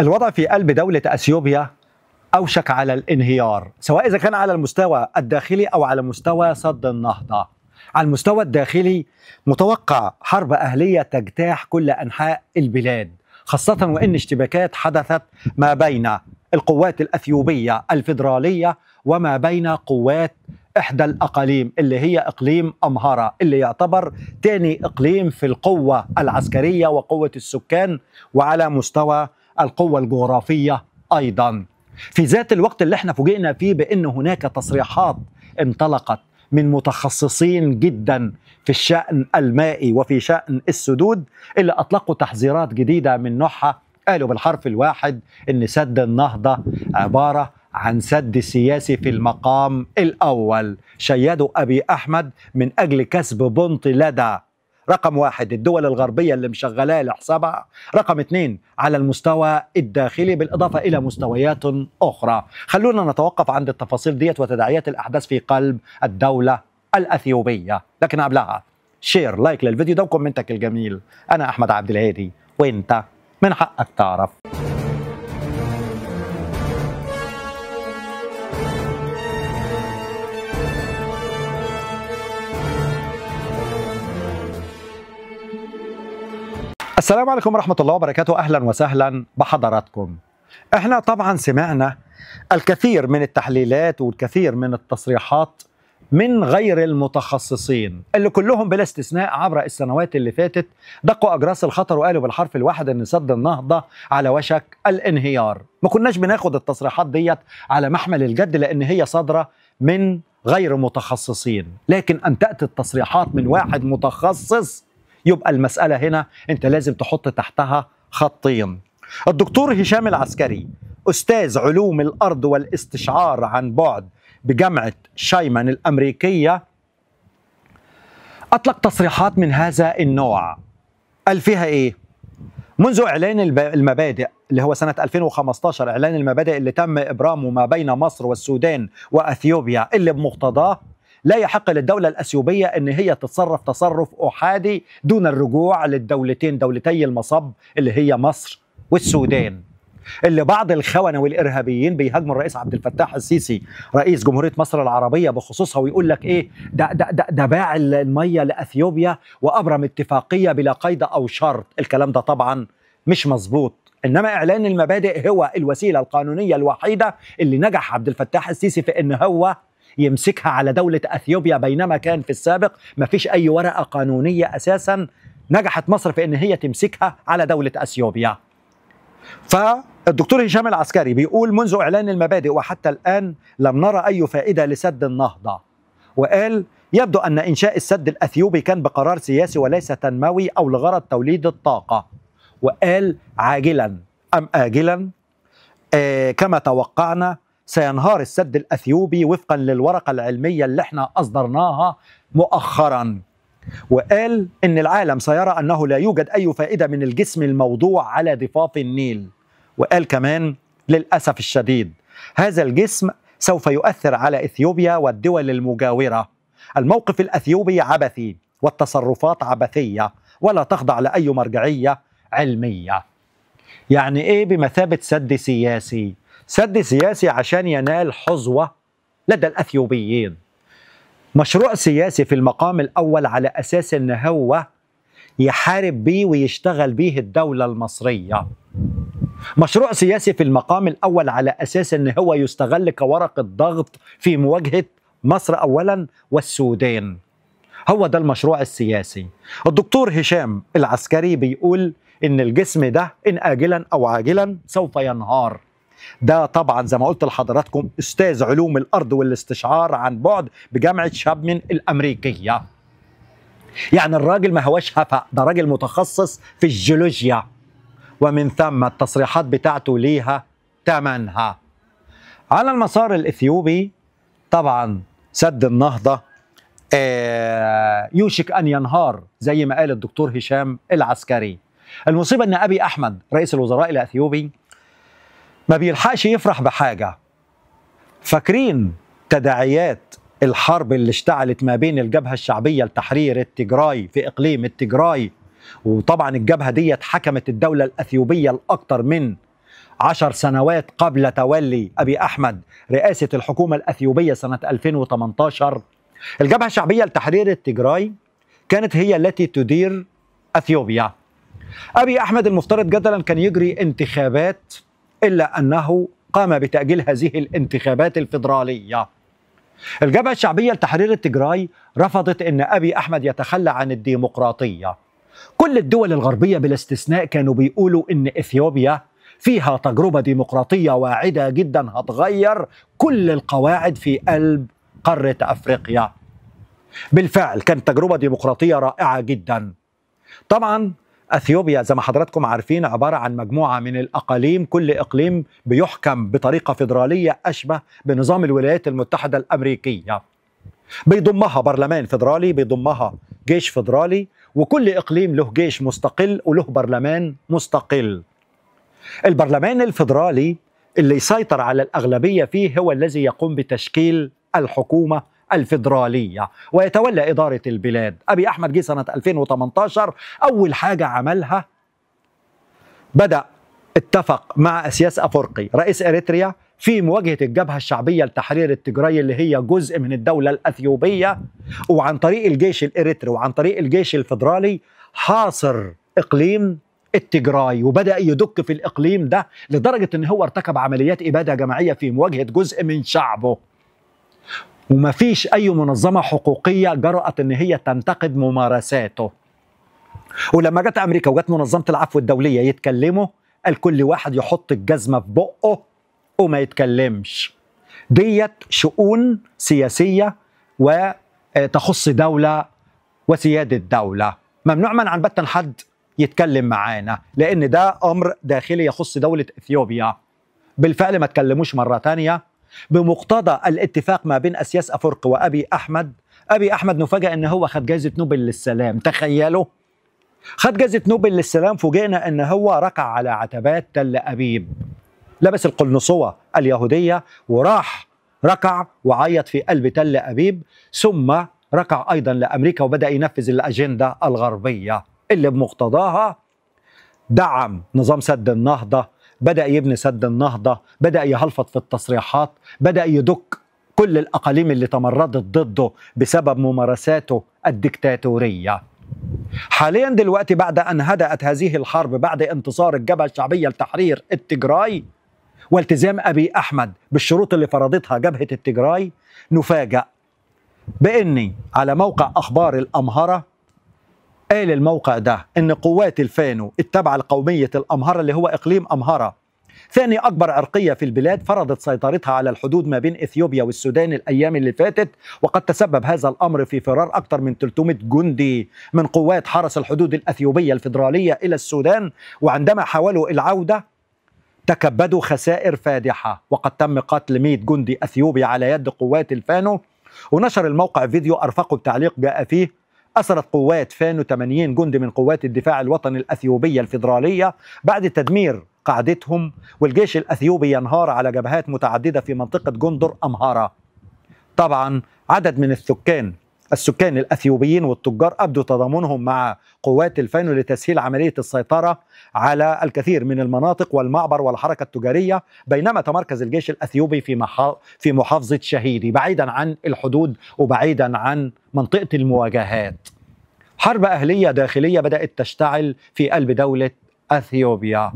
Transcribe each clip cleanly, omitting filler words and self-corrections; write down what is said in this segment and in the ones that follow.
الوضع في قلب دولة أثيوبيا أوشك على الانهيار، سواء إذا كان على المستوى الداخلي أو على مستوى سد النهضة. على المستوى الداخلي متوقع حرب أهلية تجتاح كل أنحاء البلاد، خاصة وإن اشتباكات حدثت ما بين القوات الأثيوبية الفيدرالية وما بين قوات إحدى الأقاليم اللي هي إقليم أمهرة، اللي يعتبر تاني إقليم في القوة العسكرية وقوة السكان وعلى مستوى القوة الجغرافية أيضا. في ذات الوقت اللي احنا فوجئنا فيه بأن هناك تصريحات انطلقت من متخصصين جدا في الشأن المائي وفي شأن السدود، اللي أطلقوا تحذيرات جديدة من نوعها. قالوا بالحرف الواحد أن سد النهضة عبارة عن سد سياسي في المقام الأول، شيدوا آبي أحمد من أجل كسب بنط لدى رقم واحد الدول الغربية اللي مشغلها لحسابها، رقم اثنين على المستوى الداخلي بالإضافة إلى مستويات أخرى. خلونا نتوقف عند التفاصيل ديت وتداعيات الأحداث في قلب الدولة الأثيوبية، لكن قبلها شير لايك للفيديو ده وكومنتك الجميل. أنا أحمد عبد الهادي وإنت من حقك تعرف. السلام عليكم ورحمة الله وبركاته، أهلا وسهلا بحضراتكم. احنا طبعا سمعنا الكثير من التحليلات والكثير من التصريحات من غير المتخصصين اللي كلهم بلا استثناء عبر السنوات اللي فاتت دقوا أجراس الخطر وقالوا بالحرف الواحد أن سد النهضة على وشك الانهيار. ما كناش بناخد التصريحات ديت على محمل الجد لأن هي صادرة من غير متخصصين، لكن أن تأتي التصريحات من واحد متخصص يبقى المسألة هنا أنت لازم تحط تحتها خطين. الدكتور هشام العسكري أستاذ علوم الأرض والاستشعار عن بعد بجامعة شايمان الأمريكية أطلق تصريحات من هذا النوع. قال فيها إيه؟ منذ إعلان المبادئ اللي هو سنة 2015، إعلان المبادئ اللي تم إبرامه ما بين مصر والسودان وأثيوبيا، اللي بمقتضاه لا يحق للدولة الأثيوبية أن هي تتصرف تصرف أحادي دون الرجوع للدولتين، دولتي المصب اللي هي مصر والسودان. اللي بعض الخونة والإرهابيين بيهاجموا الرئيس عبد الفتاح السيسي رئيس جمهورية مصر العربية بخصوصها ويقول لك إيه ده باع المية لأثيوبيا وأبرم اتفاقية بلا قيد أو شرط. الكلام ده طبعا مش مظبوط، إنما إعلان المبادئ هو الوسيلة القانونية الوحيدة اللي نجح عبد الفتاح السيسي في إن هو يمسكها على دولة أثيوبيا، بينما كان في السابق مفيش أي ورقة قانونية أساسا نجحت مصر في أن هي تمسكها على دولة أثيوبيا. فالدكتور هشام العسكري بيقول منذ إعلان المبادئ وحتى الآن لم نرى أي فائدة لسد النهضة، وقال يبدو أن إنشاء السد الأثيوبي كان بقرار سياسي وليس تنموي أو لغرض توليد الطاقة، وقال عاجلا أم آجلا كما توقعنا سينهار السد الأثيوبي وفقا للورقة العلمية اللي احنا أصدرناها مؤخرا، وقال إن العالم سيرى أنه لا يوجد أي فائدة من الجسم الموضوع على ضفاف النيل، وقال كمان للأسف الشديد هذا الجسم سوف يؤثر على إثيوبيا والدول المجاورة. الموقف الأثيوبي عبثي والتصرفات عبثية ولا تخضع لأي مرجعية علمية. يعني إيه بمثابة سد سياسي؟ سد سياسي عشان ينال حظوة لدى الأثيوبيين، مشروع سياسي في المقام الأول على أساس إن هو يحارب بيه ويشتغل بيه الدولة المصرية، مشروع سياسي في المقام الأول على أساس إن هو يستغل كورقة ضغط في مواجهة مصر أولا والسودان. هو ده المشروع السياسي. الدكتور هشام العسكري بيقول إن الجسم ده إن آجلا أو عاجلا سوف ينهار. ده طبعا زي ما قلت لحضراتكم أستاذ علوم الأرض والاستشعار عن بعد بجامعة شابمن الأمريكية، يعني الراجل ما هواش هفق، ده راجل متخصص في الجيولوجيا، ومن ثم التصريحات بتاعته ليها تمنها. على المسار الإثيوبي طبعا سد النهضة يوشك أن ينهار زي ما قال الدكتور هشام العسكري. المصيبة أن آبي أحمد رئيس الوزراء الأثيوبي ما بيلحقش يفرح بحاجة. فاكرين تداعيات الحرب اللي اشتعلت ما بين الجبهة الشعبية لتحرير التجراي في إقليم التجراي، وطبعا الجبهة ديت حكمت الدولة الأثيوبية لأكثر من 10 سنوات قبل تولي آبي أحمد رئاسة الحكومة الأثيوبية سنة 2018، الجبهة الشعبية لتحرير التجراي كانت هي التي تدير أثيوبيا. آبي أحمد المفترض جدلا كان يجري انتخابات، إلا أنه قام بتأجيل هذه الانتخابات الفيدرالية. الجبهة الشعبية لتحرير التجراي رفضت أن آبي أحمد يتخلى عن الديمقراطية. كل الدول الغربية بالاستثناء كانوا بيقولوا أن إثيوبيا فيها تجربة ديمقراطية واعدة جدا هتغير كل القواعد في قلب قارة أفريقيا. بالفعل كانت تجربة ديمقراطية رائعة جدا. طبعا أثيوبيا زي ما حضراتكم عارفين عبارة عن مجموعة من الأقاليم، كل إقليم بيحكم بطريقة فيدرالية أشبه بنظام الولايات المتحدة الأمريكية، بيضمها برلمان فيدرالي، بيضمها جيش فيدرالي، وكل إقليم له جيش مستقل وله برلمان مستقل. البرلمان الفيدرالي اللي يسيطر على الأغلبية فيه هو الذي يقوم بتشكيل الحكومة الفيدرالية ويتولى إدارة البلاد. أبي أحمد جه سنة 2018، أول حاجة عملها بدأ اتفق مع أسياس أفورقي رئيس إريتريا في مواجهة الجبهة الشعبية لتحرير التجراي اللي هي جزء من الدولة الأثيوبية، وعن طريق الجيش الإريتري وعن طريق الجيش الفيدرالي حاصر إقليم التجراي، وبدأ يدق في الإقليم ده لدرجة أنه هو ارتكب عمليات إبادة جماعية في مواجهة جزء من شعبه. وما فيش أي منظمة حقوقية جرأت أن هي تنتقد ممارساته. ولما جت أمريكا وجت منظمة العفو الدولية يتكلموا، قال كل واحد يحط الجزمة في بقه وما يتكلمش. ديت شؤون سياسية وتخص دولة وسيادة دولة، ممنوع منعا باتا حد يتكلم معانا لأن ده أمر داخلي يخص دولة إثيوبيا. بالفعل ما تكلموش مرة تانية. بمقتضى الاتفاق ما بين أسياس أفورقي وأبي أحمد، أبي أحمد نفاجأ أنه هو خد جائزة نوبل للسلام. تخيلوا، خد جائزة نوبل للسلام. فوجئنا أنه هو ركع على عتبات تل أبيب، لبس القلنصوة اليهودية وراح ركع وعيط في قلب تل أبيب، ثم ركع أيضا لأمريكا وبدأ ينفذ الأجندة الغربية اللي بمقتضاها دعم نظام سد النهضة، بدأ يبني سد النهضة، بدأ يهلفط في التصريحات، بدأ يدك كل الأقاليم اللي تمردت ضده بسبب ممارساته الدكتاتورية. حاليا دلوقتي بعد أن هدأت هذه الحرب بعد انتصار الجبهة الشعبية لتحرير التجراي والتزام أبي أحمد بالشروط اللي فرضتها جبهة التجراي، نفاجأ بأني على موقع أخبار الأمهرة قال الموقع ده ان قوات الفانو التابعه لقوميه الامهره اللي هو اقليم امهره ثاني اكبر عرقيه في البلاد فرضت سيطرتها على الحدود ما بين اثيوبيا والسودان الايام اللي فاتت، وقد تسبب هذا الامر في فرار اكثر من 300 جندي من قوات حرس الحدود الاثيوبيه الفيدراليه الى السودان، وعندما حاولوا العوده تكبدوا خسائر فادحه، وقد تم قتل 100 جندي اثيوبي على يد قوات الفانو. ونشر الموقع فيديو ارفقه بتعليق جاء فيه: أسرت قوات فانو 80 جندي من قوات الدفاع الوطني الأثيوبية الفيدرالية بعد تدمير قاعدتهم، والجيش الأثيوبي ينهار على جبهات متعددة في منطقة جندر أمهارة. طبعا عدد من السكان الأثيوبيين والتجار أبدوا تضامنهم مع قوات الفانو لتسهيل عملية السيطرة على الكثير من المناطق والمعبر والحركة التجارية، بينما تمركز الجيش الأثيوبي في محافظة شهيدي بعيدا عن الحدود وبعيدا عن منطقة المواجهات. حرب أهلية داخلية بدأت تشتعل في قلب دولة أثيوبيا.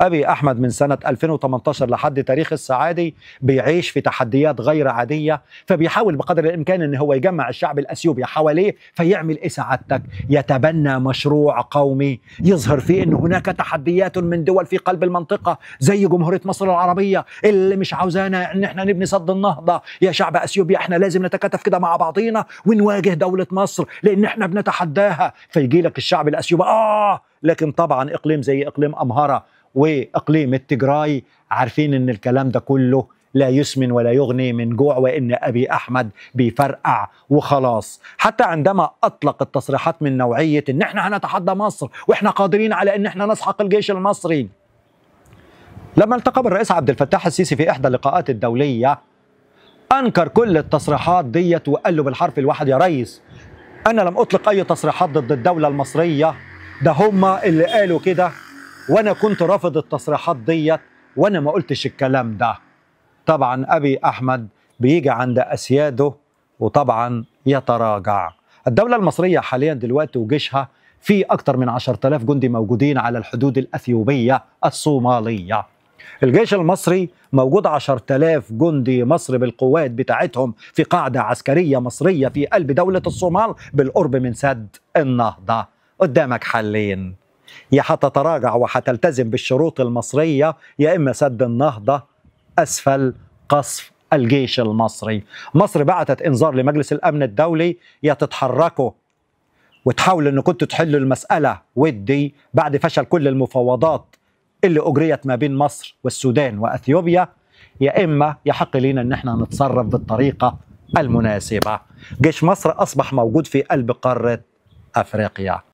أبي أحمد من سنة 2018 لحد تاريخ السعادي بيعيش في تحديات غير عادية، فبيحاول بقدر الإمكان أن هو يجمع الشعب الأثيوبي حواليه. فيعمل إيه سعادتك؟ يتبنى مشروع قومي يظهر فيه أن هناك تحديات من دول في قلب المنطقة زي جمهورية مصر العربية اللي مش عاوزانا أن احنا نبني سد النهضة. يا شعب أثيوبيا احنا لازم نتكاتف كده مع بعضينا ونواجه دولة مصر لأن احنا بنتحداها. فيجي لك الشعب الأثيوبي لكن طبعا إقليم زي إقليم أمهرة وإقليم التجراي عارفين إن الكلام ده كله لا يسمن ولا يغني من جوع، وإن أبي أحمد بيفرقع وخلاص. حتى عندما أطلق التصريحات من نوعية إن إحنا هنتحدى مصر وإحنا قادرين على إن إحنا نسحق الجيش المصري، لما التقى بالرئيس عبد الفتاح السيسي في إحدى اللقاءات الدولية أنكر كل التصريحات ديت وقال له بالحرف الواحد: يا ريس أنا لم أطلق أي تصريحات ضد الدولة المصرية، ده هم اللي قالوا كده وأنا كنت رافض التصريحات ديت وانا ما قلتش الكلام ده. طبعا ابي احمد بيجي عند اسياده وطبعا يتراجع. الدولة المصرية حاليا دلوقتي وجيشها في اكتر من 10,000 جندي موجودين على الحدود الاثيوبية الصومالية. الجيش المصري موجود 10,000 جندي مصري بالقوات بتاعتهم في قاعدة عسكرية مصرية في قلب دولة الصومال بالقرب من سد النهضة. قدامك حلين، يا هتتراجع وهتلتزم بالشروط المصرية، يا إما سد النهضة أسفل قصف الجيش المصري. مصر بعتت إنذار لمجلس الأمن الدولي، يا تتحركوا وتحاولوا إن كنتوا تحلوا المسألة ودي بعد فشل كل المفاوضات اللي أجريت ما بين مصر والسودان وأثيوبيا، يا إما يحق لينا إن احنا نتصرف بالطريقة المناسبة. جيش مصر أصبح موجود في قلب قارة أفريقيا.